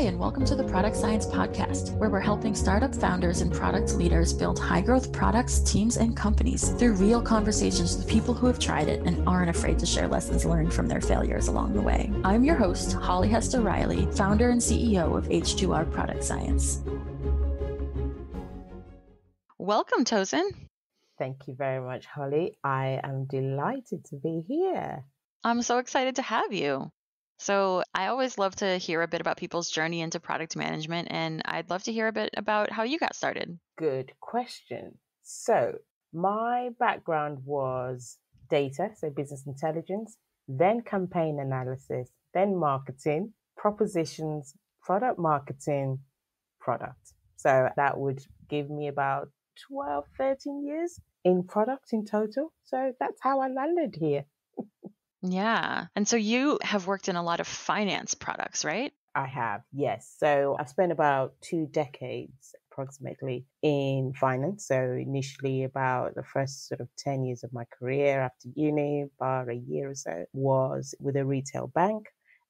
Hi, and welcome to the Product Science Podcast, where we're helping startup founders and product leaders build high-growth products, teams, and companies through real conversations with people who have tried it and aren't afraid to share lessons learned from their failures along the way. I'm your host, Holly Hester-Reilly, founder and CEO of H2R Product Science. Welcome, Tosin. Thank you very much, Holly. I am delighted to be here. I'm so excited to have you. So I always love to hear a bit about people's journey into product management, and I'd love to hear a bit about how you got started. Good question. So my background was data, so business intelligence, then campaign analysis, then marketing, propositions, product marketing, product. So that would give me about 12, 13 years in product in total. So that's how I landed here. Yeah. And so you have worked in a lot of finance products, right? I have, yes. So I've spent about 2 decades approximately in finance. So initially about the first sort of 10 years of my career after uni, bar a year or so, was with a retail bank.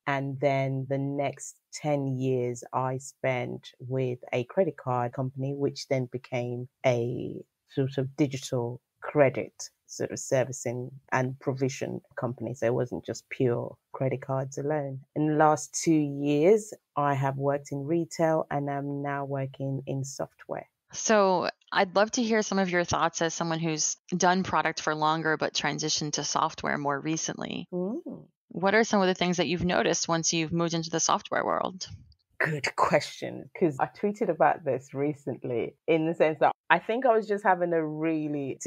And then the next 10 years I spent with a credit card company, which then became a sort of digital credit sort of servicing and provision company. So it wasn't just pure credit cards alone. In the last 2 years, I have worked in retail and I'm now working in software. So I'd love to hear some of your thoughts as someone who's done product for longer, but transitioned to software more recently. Mm. What are some of the things that you've noticed once you've moved into the software world? Good question, because I tweeted about this recently in the sense that I think I was just having I'm really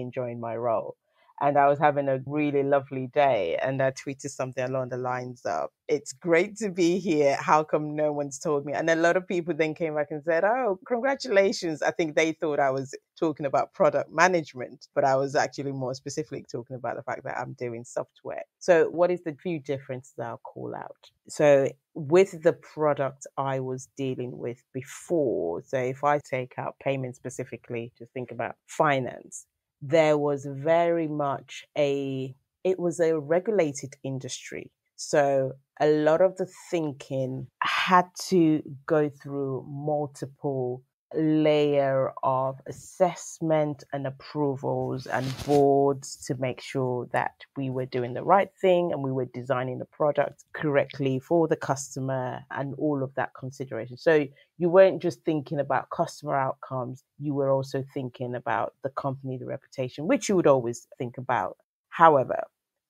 enjoying my role. And I was having a really lovely day. And I tweeted something along the lines of, it's great to be here. How come no one's told me? And a lot of people then came back and said, oh, congratulations. I think they thought I was talking about product management, but I was actually more specifically talking about the fact that I'm doing software. So what is the few differences I'll call out? So with the product I was dealing with before, so if I take out payment specifically to think about finance, there was very much it was a regulated industry. So a lot of the thinking had to go through multiple layer of assessment and approvals and boards to make sure that we were doing the right thing and we were designing the product correctly for the customer and all of that consideration. So you weren't just thinking about customer outcomes, you were also thinking about the company, the reputation, which you would always think about. However,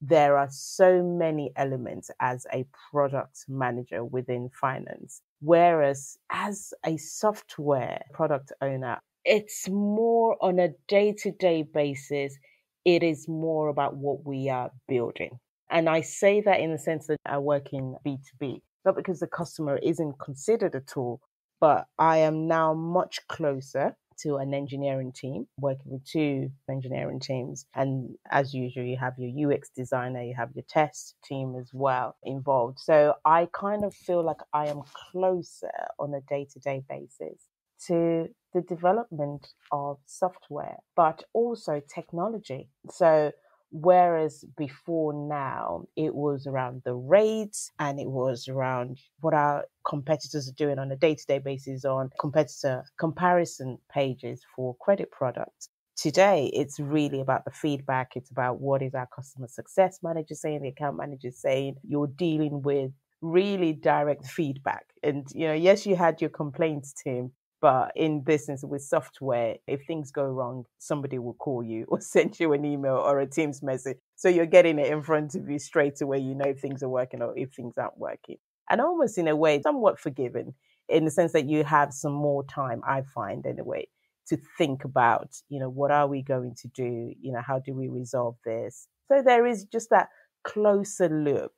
there are so many elements as a product manager within finance. Whereas as a software product owner, it's more on a day-to-day basis. It is more about what we are building. And I say that in the sense that I work in B2B, not because the customer isn't considered at all, but I am now much closer to an engineering team, working with 2 engineering teams. And as usual, you have your UX designer, you have your test team as well involved. So I kind of feel like I am closer on a day-to-day basis to the development of software, but also technology. So whereas before now, it was around the rates and it was around what our competitors are doing on a day-to-day basis on competitor comparison pages for credit products. Today, it's really about the feedback. It's about what is our customer success manager saying, the account manager saying. You're dealing with really direct feedback. And, yes, you had your complaints team, but in business with software, if things go wrong, somebody will call you or send you an email or a Teams message. So you're getting it in front of you straight away. You know if things are working or if things aren't working. And almost in a way, somewhat forgiven in the sense that you have some more time, I find, anyway, to think about, what are we going to do? How do we resolve this? So there is just that closer loop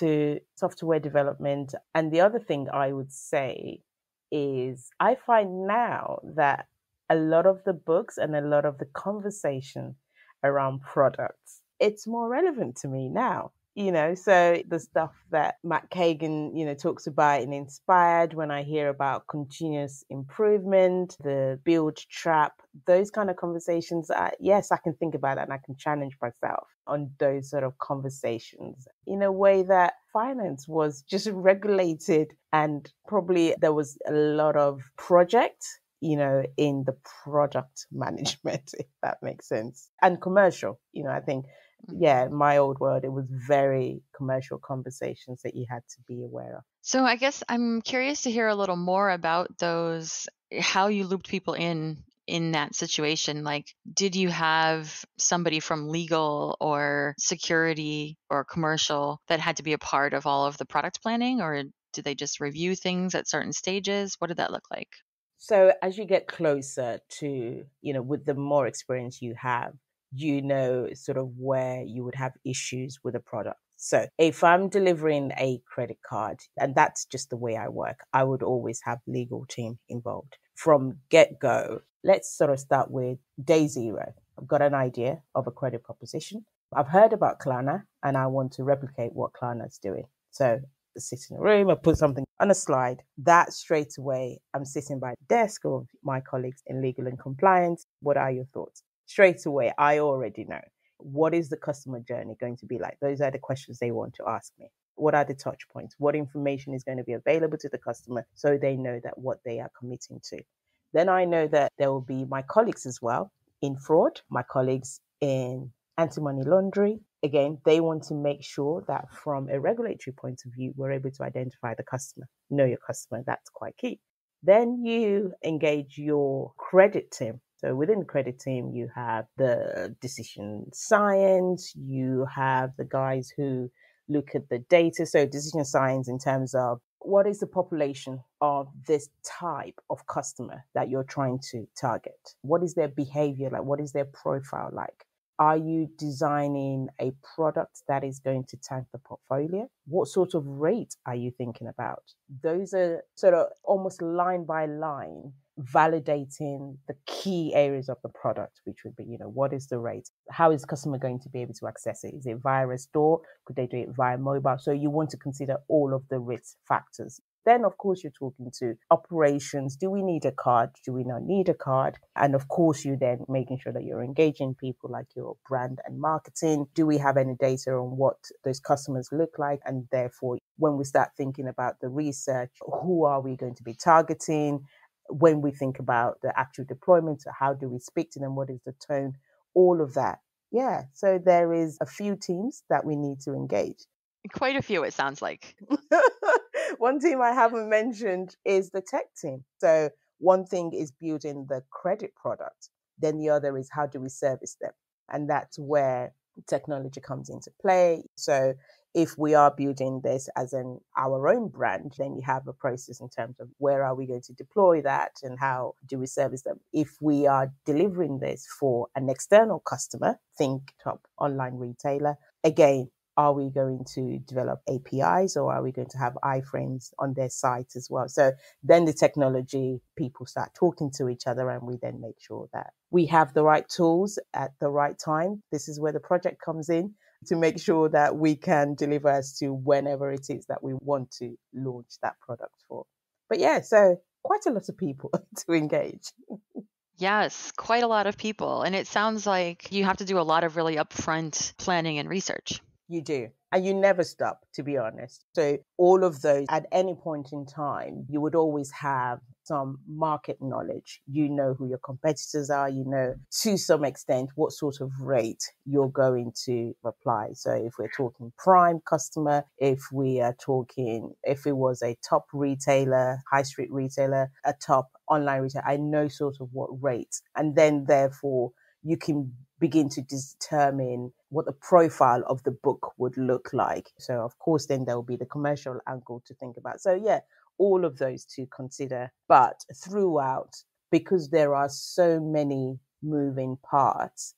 to software development. And the other thing I would say is I find now that a lot of the books and a lot of the conversation around products, it's more relevant to me now. You know, so the stuff that Matt Kagan, you know, talks about in Inspired, when I hear about continuous improvement, the build trap, those kind of conversations, yes, I can think about that and I can challenge myself on those sort of conversations in a way that finance was just regulated, and probably there was a lot of project, you know, in the product management, if that makes sense, and commercial, you know, I think. Yeah, my old world, it was very commercial conversations that you had to be aware of. So I guess I'm curious to hear a little more about those, how you looped people in that situation. Like, did you have somebody from legal or security or commercial that had to be a part of all of the product planning, or did they just review things at certain stages? What did that look like? So as you get closer to, you know, with the more experience you have, you know, sort of where you would have issues with a product. So if I'm delivering a credit card, and that's just the way I work, I would always have legal team involved from get-go. Let's sort of start with day zero. I've got an idea of a credit proposition. I've heard about Klarna and I want to replicate what Klarna's doing. So I sit in a room, I put something on a slide. That straight away, I'm sitting by the desk of my colleagues in legal and compliance. What are your thoughts? Straight away, I already know. What is the customer journey going to be like? Those are the questions they want to ask me. What are the touch points? What information is going to be available to the customer so they know that what they are committing to? Then I know that there will be my colleagues as well in fraud, my colleagues in anti-money laundering. Again, they want to make sure that from a regulatory point of view, we're able to identify the customer. Know your customer, that's quite key. Then you engage your credit team. So within the credit team, you have the decision science, you have the guys who look at the data. So decision science in terms of what is the population of this type of customer that you're trying to target? What is their behavior like? What is their profile like? Are you designing a product that is going to tank the portfolio? What sort of rate are you thinking about? Those are sort of almost line by line, validating the key areas of the product, which would be, you know, what is the rate? How is the customer going to be able to access it? Is it via a store? Could they do it via mobile? So you want to consider all of the risk factors. Then, of course, you're talking to operations. Do we need a card? Do we not need a card? And of course, you're then making sure that you're engaging people like your brand and marketing. Do we have any data on what those customers look like? And therefore, when we start thinking about the research, who are we going to be targeting? When we think about the actual deployment, how do we speak to them? What is the tone? All of that. Yeah. So there is a few teams that we need to engage. Quite a few, it sounds like. One team I haven't mentioned is the tech team. So one thing is building the credit product. Then the other is how do we service them? And that's where technology comes into play. So if we are building this as an our own brand, then you have a process in terms of where are we going to deploy that and how do we service them. If we are delivering this for an external customer, think top online retailer, again, are we going to develop APIs or are we going to have iframes on their site as well? So then the technology people start talking to each other and we then make sure that we have the right tools at the right time. This is where the project comes in to make sure that we can deliver as to whenever it is that we want to launch that product for. But yeah, so quite a lot of people to engage. Yes, quite a lot of people. And it sounds like you have to do a lot of really upfront planning and research. You do. And you never stop, to be honest. So all of those, at any point in time, you would always have some market knowledge. You know who your competitors are. You know, to some extent, what sort of rate you're going to apply. So if we're talking prime customer, if we are talking, if it was a top retailer, high street retailer, a top online retailer, I know sort of what rate. And then therefore, you can begin to determine what the profile of the book would look like. So of course, then there will be the commercial angle to think about. So yeah, all of those to consider. But throughout, because there are so many moving parts,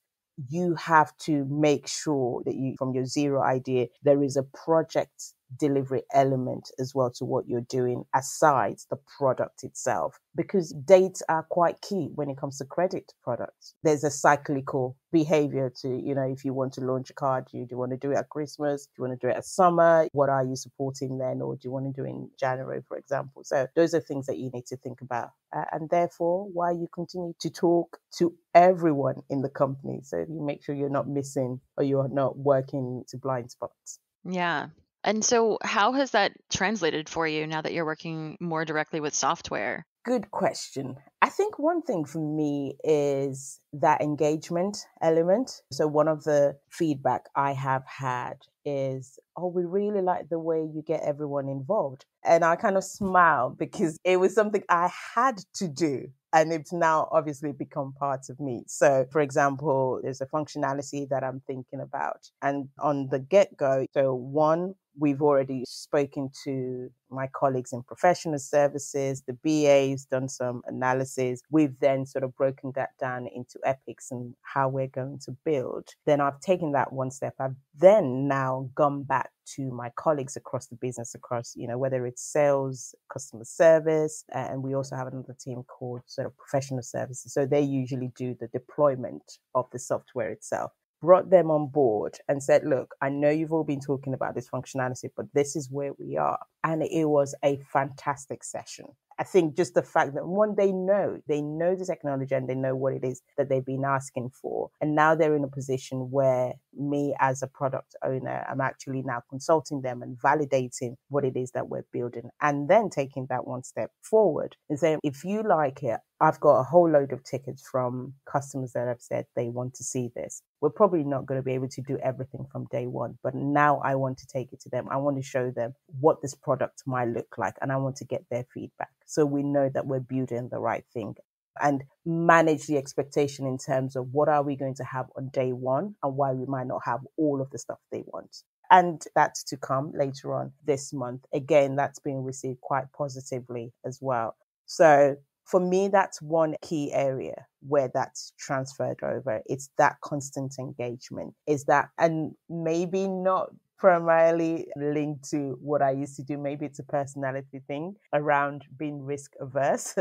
you have to make sure that you, from your zero idea, there is a project delivery element as well to what you're doing, aside the product itself, because dates are quite key when it comes to credit products. There's a cyclical behavior to, you know, if you want to launch a card, do you want to do it at Christmas? Do you want to do it at summer? What are you supporting then? Or do you want to do it in January, for example? So those are things that you need to think about. And therefore, why you continue to talk to everyone in the company. So you make sure you're not missing or you're not working to blind spots. Yeah. And so how has that translated for you now that you're working more directly with software? Good question. I think one thing for me is that engagement element. So one of the feedback I have had is, oh, we really like the way you get everyone involved. And I kind of smile because it was something I had to do. And it's now obviously become part of me. So, for example, there's a functionality that I'm thinking about. And on the get-go, so one, we've already spoken to my colleagues in professional services, the BAs, done some analysis. We've then sort of broken that down into epics and how we're going to build. Then I've taken that one step. I've then now gone back to my colleagues across the business, across, you know, whether it's sales, customer service, and we also have another team called sort of professional services. So they usually do the deployment of the software itself. Brought them on board and said, look, I know you've all been talking about this functionality, but this is where we are. And it was a fantastic session. I think just the fact that one, they know the technology and they know what it is that they've been asking for. And now they're in a position where me as a product owner, I'm actually now consulting them and validating what it is that we're building and then taking that one step forward and saying, if you like it, I've got a whole load of tickets from customers that have said they want to see this. We're probably not going to be able to do everything from day one, but now I want to take it to them. I want to show them what this product might look like, and I want to get their feedback so we know that we're building the right thing and manage the expectation in terms of what are we going to have on day one and why we might not have all of the stuff they want. And that's to come later on this month. Again, that's being received quite positively as well. So for me, that's one key area where that's transferred over. It's that constant engagement. It's that, and maybe not primarily linked to what I used to do. Maybe it's a personality thing around being risk averse.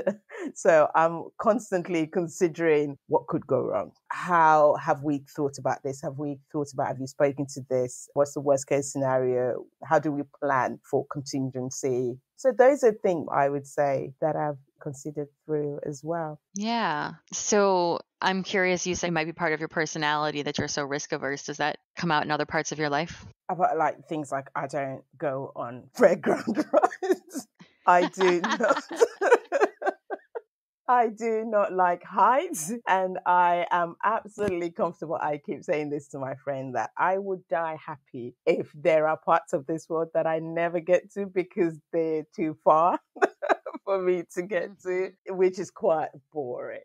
So I'm constantly considering what could go wrong. How have we thought about this? Have you spoken to this? What's the worst case scenario? How do we plan for contingency? So those are things I would say that I've considered through as well. Yeah. So I'm curious, you say it might be part of your personality that you're so risk averse. Does that come out in other parts of your life? About like things like I don't go on fairground rides. I do not like heights, and I am absolutely comfortable. I keep saying this to my friend that I would die happy if there are parts of this world that I never get to because they're too far for me to get to, which is quite boring.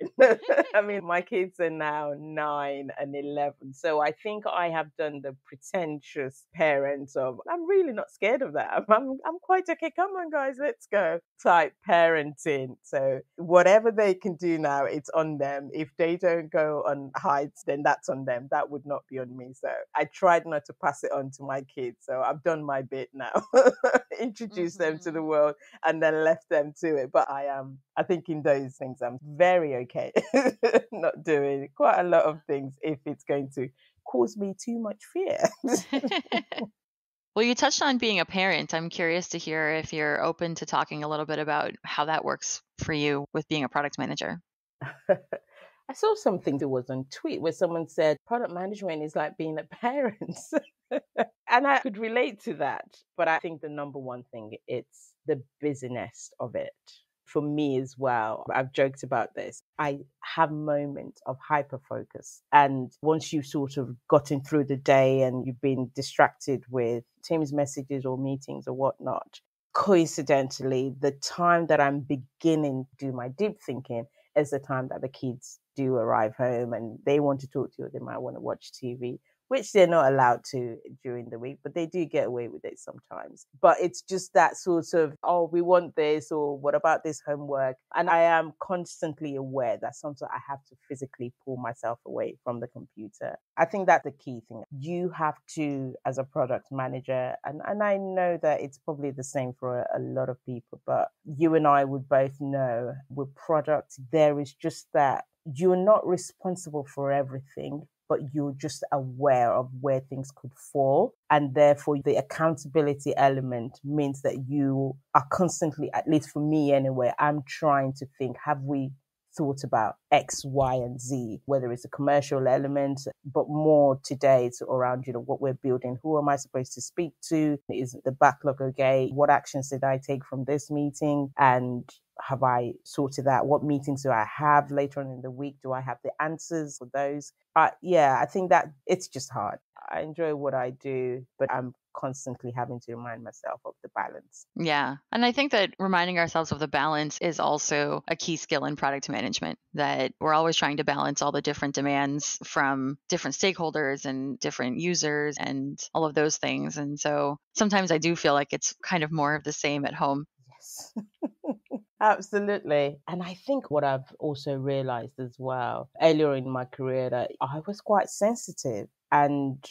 I mean, my kids are now 9 and 11. So I think I have done the pretentious parents of, I'm really not scared of that. I'm quite okay. Come on, guys, let's go type parenting. So whatever they can do now, it's on them. If they don't go on heights, then that's on them. That would not be on me. So I tried not to pass it on to my kids. So I've done my bit now, introduced them to the world and then left them to it. But I think in those things I'm very okay not doing quite a lot of things if it's going to cause me too much fear. Well, you touched on being a parent. I'm curious to hear if you're open to talking a little bit about how that works for you with being a product manager. I saw something that was on tweet where someone said product management is like being a parent. And I could relate to that. But I think the number one thing, it's the busyness of it. For me as well, I've joked about this. I have moments of hyper-focus. And once you've sort of gotten through the day and you've been distracted with Teams messages or meetings or whatnot, coincidentally, the time that I'm beginning to do my deep thinking is the time that the kids do arrive home and they want to talk to you, or they might want to watch TV, which they're not allowed to during the week, but they do get away with it sometimes. But it's just that sort of, oh, we want this, or what about this homework? And I am constantly aware that sometimes I have to physically pull myself away from the computer. I think that's the key thing. You have to, as a product manager, and I know that it's probably the same for a lot of people, but you and I would both know with product, there is just that you're not responsible for everything, but you're just aware of where things could fall. And therefore, the accountability element means that you are constantly, at least for me anyway, I'm trying to think, have we thought about X, Y, and Z, whether it's a commercial element, but more today it's around, you know, what we're building. Who am I supposed to speak to? Is the backlog okay? What actions did I take from this meeting? And have I sorted that? What meetings do I have later on in the week? Do I have the answers for those? Yeah, I think that it's just hard. I enjoy what I do, but I'm constantly having to remind myself of the balance. Yeah. And I think that reminding ourselves of the balance is also a key skill in product management, that we're always trying to balance all the different demands from different stakeholders and different users and all of those things. And so sometimes I do feel like it's kind of more of the same at home. Yes. Absolutely. And I think what I've also realized as well, earlier in my career, that I was quite sensitive. And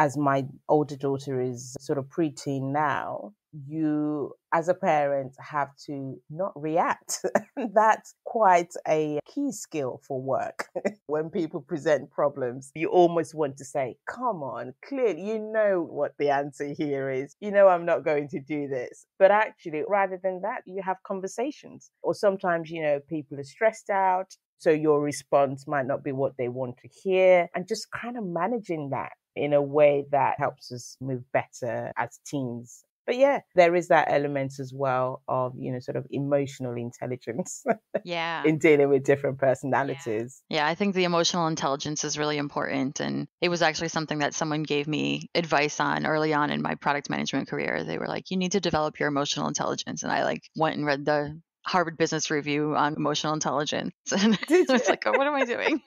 as my older daughter is sort of preteen now, you as a parent have to not react. That's quite a key skill for work. When people present problems, you almost want to say, come on, clearly, you know what the answer here is. You know, I'm not going to do this. But actually, rather than that, you have conversations. Or sometimes, you know, people are stressed out, so your response might not be what they want to hear, and just kind of managing that in a way that helps us move better as teens. But yeah, there is that element as well of, you know, sort of emotional intelligence. Yeah. In dealing with different personalities. Yeah. I think the emotional intelligence is really important. And it was actually something that someone gave me advice on early on in my product management career. They were like, you need to develop your emotional intelligence. And I went and read the Harvard Business Review on emotional intelligence. And it's like, oh, what am I doing?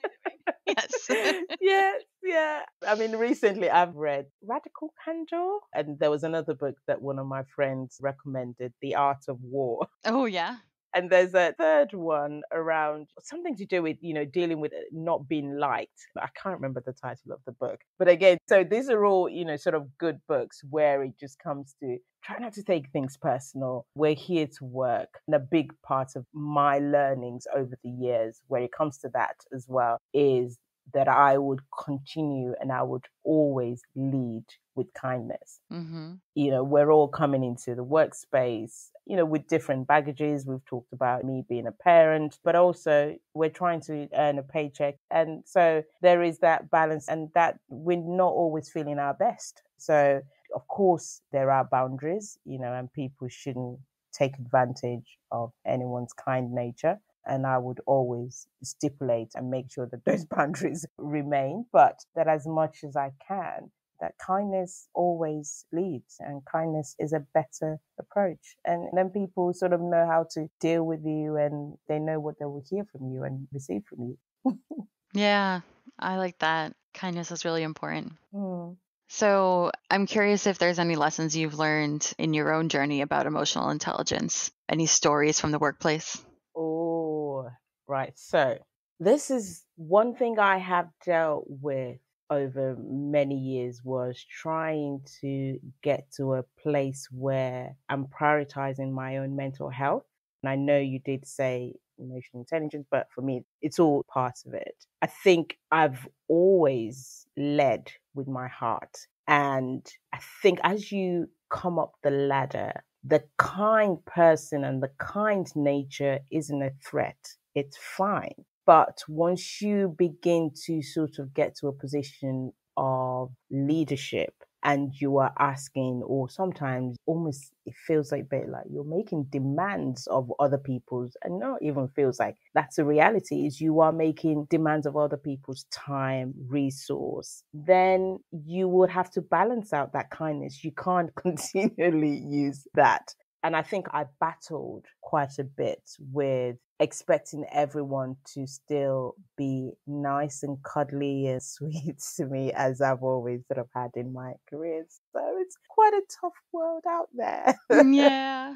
Yes. Yes. Yeah. I mean, recently I've read Radical Candor, and there was another book that one of my friends recommended, The Art of War. Oh, yeah. And there's a third one around something to do with, you know, dealing with not being liked. I can't remember the title of the book. But again, so these are all, you know, sort of good books where it just comes to try not to take things personal. We're here to work. And a big part of my learnings over the years when it comes to that as well is that I would continue and I would always lead with kindness. Mm-hmm. You know, we're all coming into the workspace, you know, with different baggages. We've talked about me being a parent, but also we're trying to earn a paycheck. And so there is that balance, and that we're not always feeling our best. So, of course, there are boundaries, you know, and people shouldn't take advantage of anyone's kind nature. And I would always stipulate and make sure that those boundaries remain, but that as much as I can, that kindness always leads, and kindness is a better approach. And then people sort of know how to deal with you, and they know what they will hear from you and receive from you. Yeah, I like that. Kindness is really important. Mm. So I'm curious if there's any lessons you've learned in your own journey about emotional intelligence, any stories from the workplace? Right. So this is one thing I have dealt with over many years, was trying to get to a place where I'm prioritizing my own mental health. And I know you did say emotional intelligence, but for me, it's all part of it. I think I've always led with my heart. And I think as you come up the ladder, the kind person and the kind nature isn't a threat. It's fine. But once you begin to sort of get to a position of leadership, and you are asking, or sometimes almost it feels like a bit like you're making demands of other people's, and not even feels like that's a reality, is you are making demands of other people's time, resource, then you would have to balance out that kindness. You can't continually use that. And I think I battled quite a bit with expecting everyone to still be nice and cuddly and sweet to me as I've always sort of had in my career. So it's quite a tough world out there. Yeah.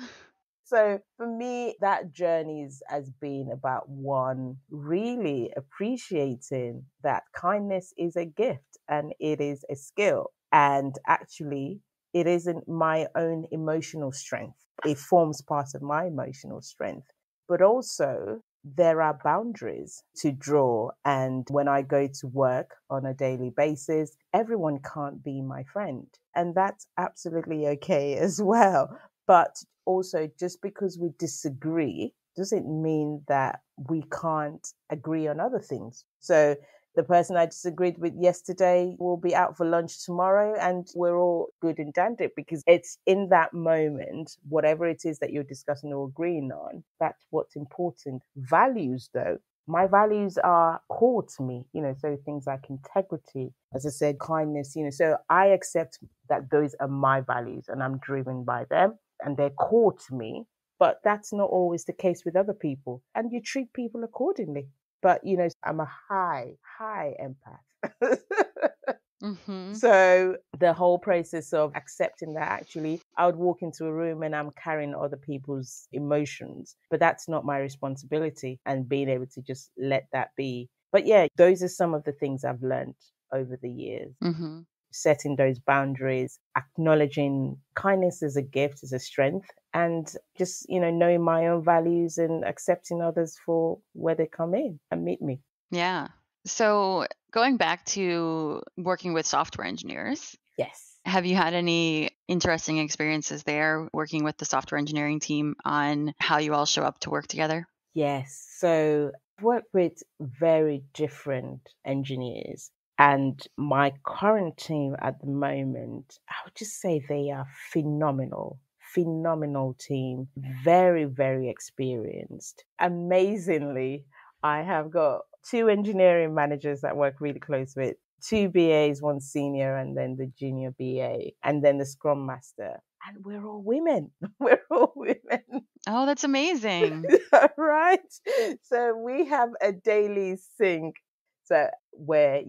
So for me, that journey has been about one, really appreciating that kindness is a gift and it is a skill. And actually, it isn't my own emotional strength. It forms part of my emotional strength. But also, there are boundaries to draw. And when I go to work on a daily basis, everyone can't be my friend. And that's absolutely okay as well. But also, just because we disagree doesn't mean that we can't agree on other things. So the person I disagreed with yesterday will be out for lunch tomorrow and we're all good and dandy, because it's in that moment, whatever it is that you're discussing or agreeing on, that's what's important. Values, though, my values are core to me, so things like integrity, as I said, kindness, so I accept that those are my values and I'm driven by them and they're core to me, but that's not always the case with other people, and you treat people accordingly. But, I'm a high empath. Mm-hmm. So the whole process of accepting that, actually, I would walk into a room and I'm carrying other people's emotions, but that's not my responsibility, and being able to just let that be. But yeah, those are some of the things I've learned over the years. Mm-hmm. Setting those boundaries, acknowledging kindness as a gift, as a strength, and just, knowing my own values and accepting others for where they come in and meet me. Yeah. So going back to working with software engineers. Yes. Have you had any interesting experiences there working with the software engineering team on how you all show up to work together? Yes. So I've worked with very different engineers. And my current team at the moment, I would just say they are phenomenal team, very, very experienced. Amazingly, I have got 2 engineering managers that work really close with, 2 BAs, 1 senior, and then the junior BA, and then the Scrum Master. And we're all women. Oh, that's amazing. Right? So we have a daily sync. So where,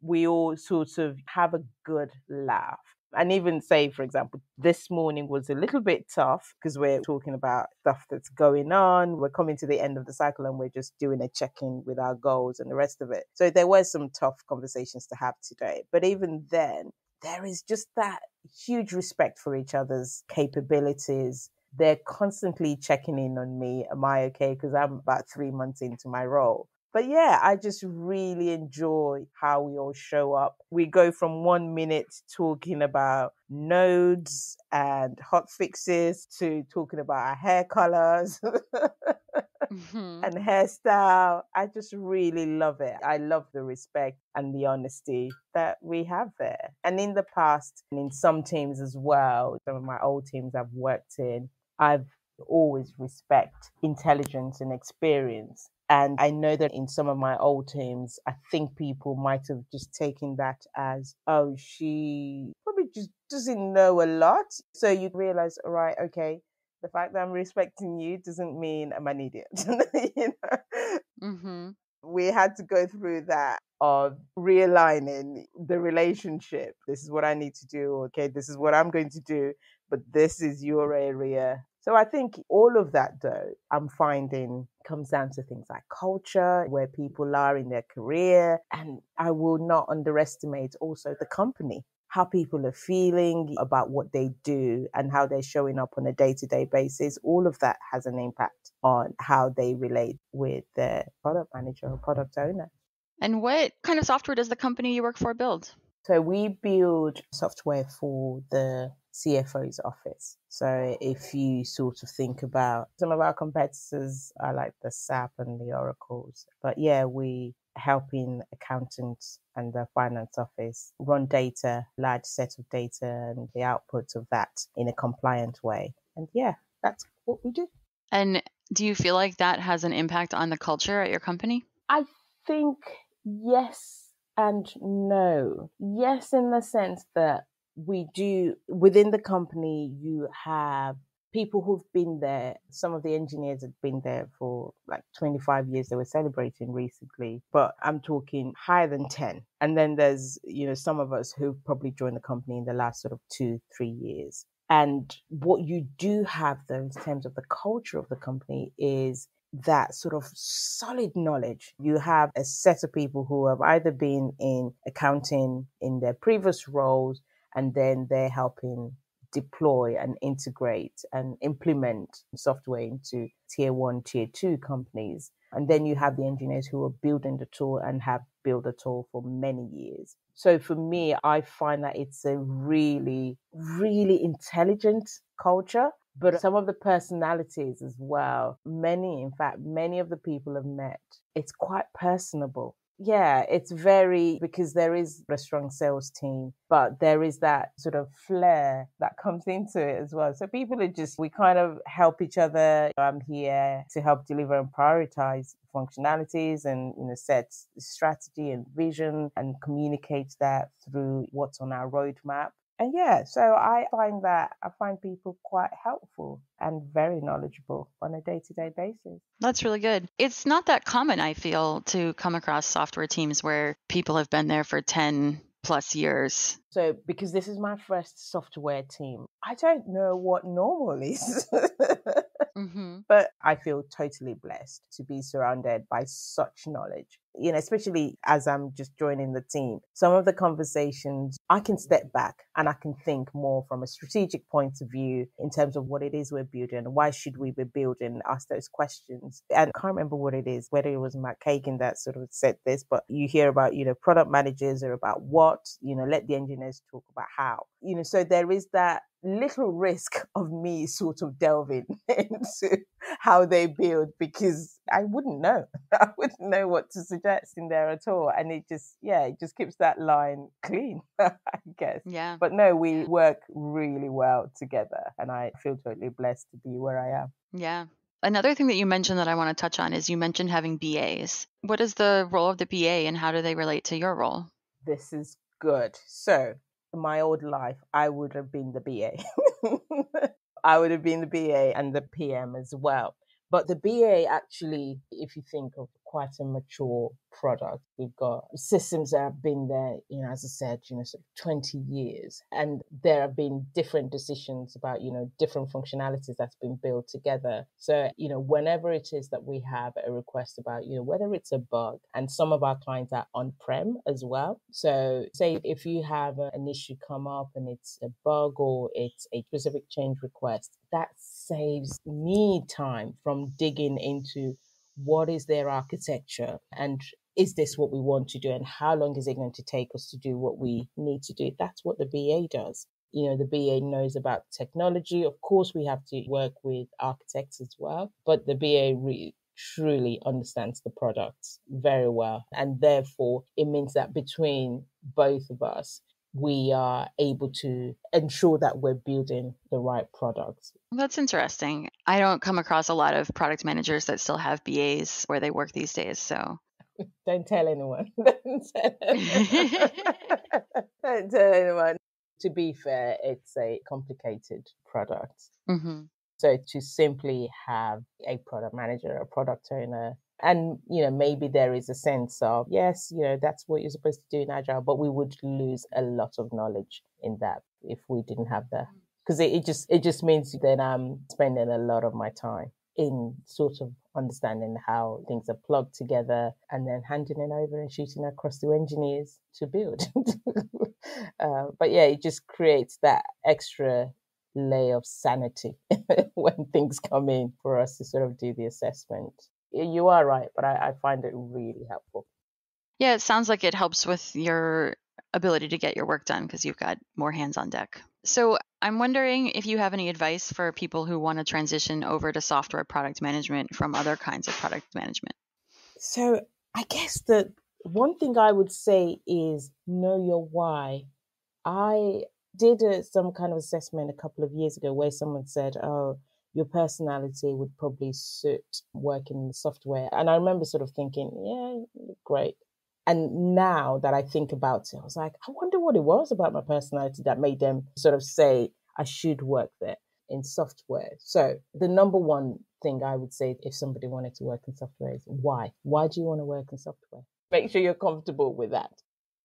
we all sort of have a good laugh. And even say, for example, this morning was a little bit tough because we're talking about stuff that's going on. We're coming to the end of the cycle and we're just doing a check-in with our goals and the rest of it. So there were some tough conversations to have today. But even then, there is just that huge respect for each other's capabilities. They're constantly checking in on me. Am I okay? Because I'm about 3 months into my role. But yeah, I just really enjoy how we all show up. We go from 1 minute talking about nodes and hot fixes to talking about our hair colors mm-hmm. and hairstyle. I just really love it. I love the respect and the honesty that we have there. And in the past, and in some teams as well, some of my old teams I've worked in, I've always respect intelligence and experience. And I know that in some of my old teams, I think people might have just taken that as, oh, she probably just doesn't know a lot. So you realize, all right, okay, the fact that I'm respecting you doesn't mean I'm an idiot. Mm-hmm. We had to go through that of realigning the relationship. This is what I need to do. Okay, this is what I'm going to do, but this is your area. So I think all of that, though, I'm finding comes down to things like culture, where people are in their career. And I will not underestimate also the company, how people are feeling about what they do and how they're showing up on a day-to-day basis. All of that has an impact on how they relate with their product manager or product owner. And what kind of software does the company you work for build? So we build software for the CFO's office. So if you sort of think about some of our competitors are like the SAP and the Oracles, but yeah, we helping accountants and the finance office run data, large set of data, and the output of that in a compliant way. And yeah, that's what we do. And do you feel like that has an impact on the culture at your company? I think yes and no. Yes, in the sense that we do, within the company, you have people who've been there, some of the engineers had been there for like 25 years. They were celebrating recently, but I'm talking higher than 10. And then there's, you know, some of us who've probably joined the company in the last sort of 2-3 years. And what you do have, though, in terms of the culture of the company is that sort of solid knowledge. You have a set of people who have either been in accounting in their previous roles, and then they're helping deploy and integrate and implement software into tier 1, tier 2 companies. And then you have the engineers who are building the tool and have built the tool for many years. So for me, I find that it's a really, really intelligent culture. But some of the personalities as well, many of the people I've met, it's quite personable. Yeah, it's very, because there is a strong sales team, but there is that sort of flair that comes into it as well. So people are just, we kind of help each other. I'm here to help deliver and prioritize functionalities and, you know, set strategy and vision and communicate that through what's on our roadmap. And yeah, so I find people quite helpful and very knowledgeable on a day-to-day basis. That's really good. It's not that common, I feel, to come across software teams where people have been there for 10+ years. So because this is my first software team, I don't know what normal is. Mm-hmm. But I feel totally blessed to be surrounded by such knowledge, you know, especially as I'm just joining the team. Some of the conversations, I can step back and I can think more from a strategic point of view in terms of what it is we're building, why should we be building, ask those questions. And I can't remember what it is, whether it was Matt Kagan that sort of said this, but you hear about, you know, product managers are about what, you know, let the engineers talk about how, you know, so there is that little risk of me sort of delving into how they build, because I wouldn't know. I wouldn't know what to suggest in there at all. And it just, yeah, it just keeps that line clean, I guess. Yeah. But no, we work really well together and I feel totally blessed to be where I am. Yeah. Another thing that you mentioned that I want to touch on is you mentioned having BAs. What is the role of the BA and how do they relate to your role? This is good. So my old life, I would have been the BA. I would have been the BA and the PM as well. But the BA actually, if you think of quite a mature product, we've got systems that have been there, you know, as I said, you know, sort of 20 years. And there have been different decisions about, you know, different functionalities that's been built together. So, you know, whenever it is that we have a request about, you know, whether it's a bug, and some of our clients are on-prem as well. So say if you have an issue come up and it's a bug or it's a specific change request, that saves me time from digging into what is their architecture and is this what we want to do and how long is it going to take us to do what we need to do. That's what the BA does. You know, the BA knows about technology. Of course, we have to work with architects as well, but the BA truly understands the product very well. And therefore, it means that between both of us, we are able to ensure that we're building the right product. That's interesting. I don't come across a lot of product managers that still have BAs where they work these days. So don't tell anyone. Don't tell anyone. To be fair, it's a complicated product. Mm-hmm. So to simply have a product manager, a product owner, and, you know, maybe there is a sense of, yes, you know, that's what you're supposed to do in Agile, but we would lose a lot of knowledge in that if we didn't have that. Because it just means that I'm spending a lot of my time in sort of understanding how things are plugged together and then handing it over and shooting across to engineers to build. But yeah, it just creates that extra layer of sanity when things come in for us to sort of do the assessment. You are right, but I find it really helpful. Yeah, it sounds like it helps with your ability to get your work done because you've got more hands on deck. So I'm wondering if you have any advice for people who want to transition over to software product management from other kinds of product management. So I guess the one thing I would say is know your why. I did some kind of assessment a couple of years ago where someone said, oh, your personality would probably suit working in the software. And I remember sort of thinking, yeah, great. And now that I think about it, I was like, I wonder what it was about my personality that made them sort of say I should work there. in software. So the number one thing I would say if somebody wanted to work in software is why? Why do you want to work in software? Make sure you're comfortable with that.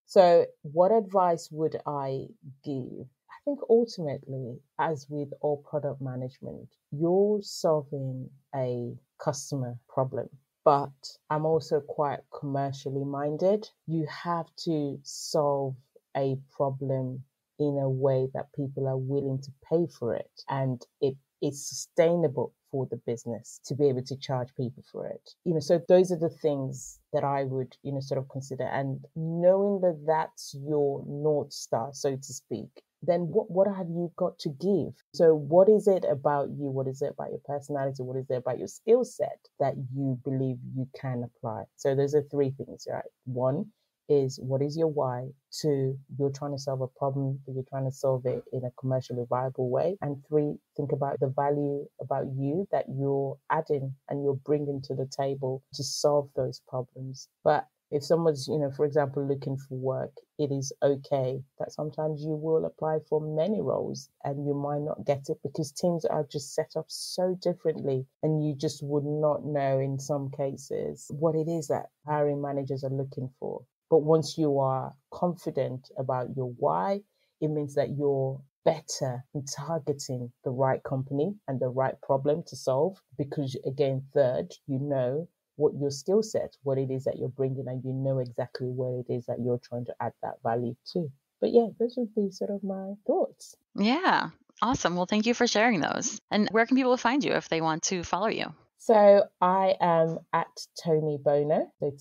So what advice would I give? I think ultimately, as with all product management, you're solving a customer problem. But I'm also quite commercially minded. You have to solve a problem in a way that people are willing to pay for it, and it is sustainable for the business to be able to charge people for it. You know, so those are the things that I would, you know, sort of consider, and knowing that that's your North Star, so to speak, then what have you got to give? So what is it about you? What is it about your personality? What is it about your skill set that you believe you can apply? So those are three things, right? One is, what is your why? Two, you're trying to solve a problem, but you're trying to solve it in a commercially viable way. And three, think about the value about you that you're adding and you're bringing to the table to solve those problems. But if someone's, you know, for example, looking for work, it is okay that sometimes you will apply for many roles and you might not get it because teams are just set up so differently, and you just would not know in some cases what it is that hiring managers are looking for. But once you are confident about your why, it means that you're better in targeting the right company and the right problem to solve, because, again, third, you know what your skill set, what it is that you're bringing, and you know exactly where it is that you're trying to add that value to. But yeah, those would be sort of my thoughts. Yeah, awesome. Well, thank you for sharing those. And where can people find you if they want to follow you? So I am at @ToniBono, so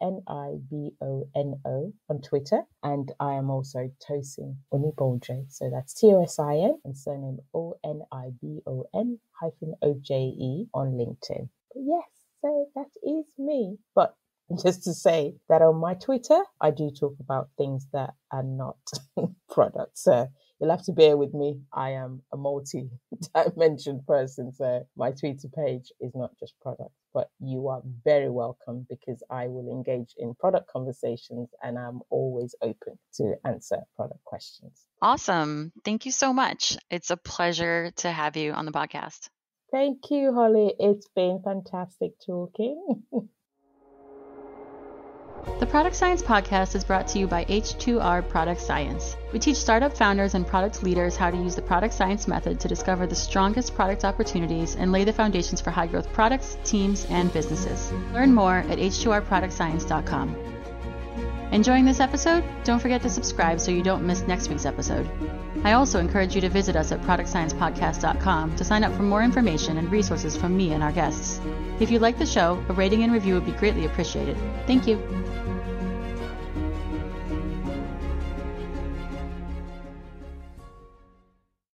TONIBONO on Twitter. And I am also Tosin Onibonoje. So that's TOSIN and surname ONIBON-OJE on LinkedIn. But yes, so that is me. But just to say that on my Twitter, I do talk about things that are not products. So you'll have to bear with me. I am a multi-dimensional person, so my Twitter page is not just product, but you are very welcome because I will engage in product conversations and I'm always open to answer product questions. Awesome. Thank you so much. It's a pleasure to have you on the podcast. Thank you, Holly. It's been fantastic talking. The Product Science Podcast is brought to you by H2R Product Science. We teach startup founders and product leaders how to use the product science method to discover the strongest product opportunities and lay the foundations for high-growth products, teams, and businesses. Learn more at h2rproductscience.com. Enjoying this episode? Don't forget to subscribe so you don't miss next week's episode. I also encourage you to visit us at productsciencepodcast.com to sign up for more information and resources from me and our guests. If you like the show, a rating and review would be greatly appreciated. Thank you.